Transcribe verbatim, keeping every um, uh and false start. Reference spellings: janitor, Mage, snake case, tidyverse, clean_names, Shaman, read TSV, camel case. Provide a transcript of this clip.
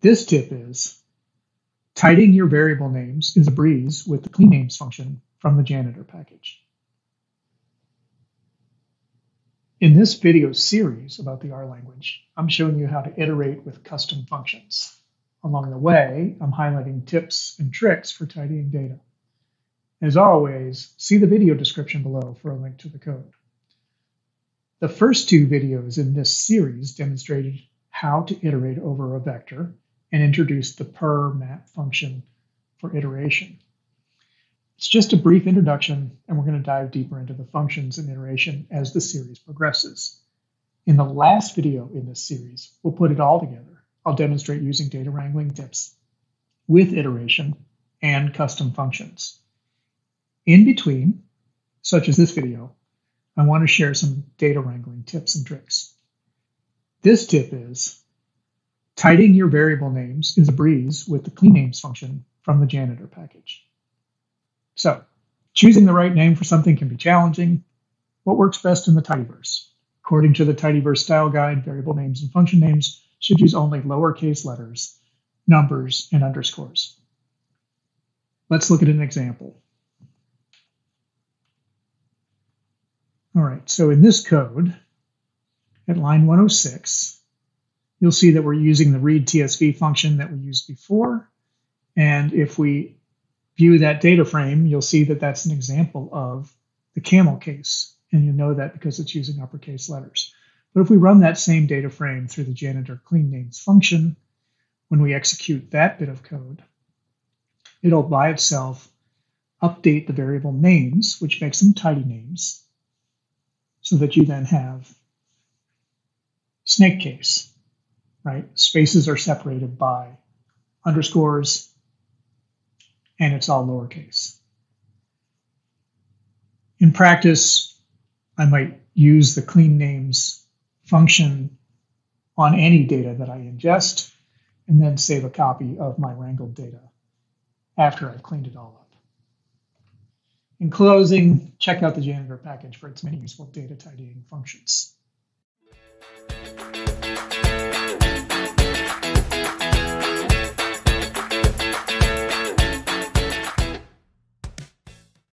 This tip is, tidying your variable names is a breeze with the clean names function from the janitor package. In this video series about the R language, I'm showing you how to iterate with custom functions. Along the way, I'm highlighting tips and tricks for tidying data. As always, see the video description below for a link to the code. The first two videos in this series demonstrated how to iterate over a vector and introduced the per map function for iteration. It's just a brief introduction, and we're going to dive deeper into the functions and iteration as the series progresses. In the last video in this series, we'll put it all together. I'll demonstrate using data wrangling tips with iteration and custom functions. In between, such as this video, I want to share some data wrangling tips and tricks. This tip is, tidying your variable names is a breeze with the clean names function from the janitor package. So, choosing the right name for something can be challenging. What works best in the tidyverse? According to the tidyverse style guide, variable names and function names should use only lowercase letters, numbers, and underscores. Let's look at an example. All right, so in this code, at line one oh six, you'll see that we're using the read T S V function that we used before. And if we view that data frame, you'll see that that's an example of the camel case. And you know that because it's using uppercase letters. But if we run that same data frame through the janitor clean names function, when we execute that bit of code, it'll by itself update the variable names, which makes them tidy names, so that you then have snake case, right? Spaces are separated by underscores, and it's all lowercase. In practice, I might use the clean names function on any data that I ingest and then save a copy of my wrangled data after I've cleaned it all up. In closing, check out the janitor package for its many useful data tidying functions.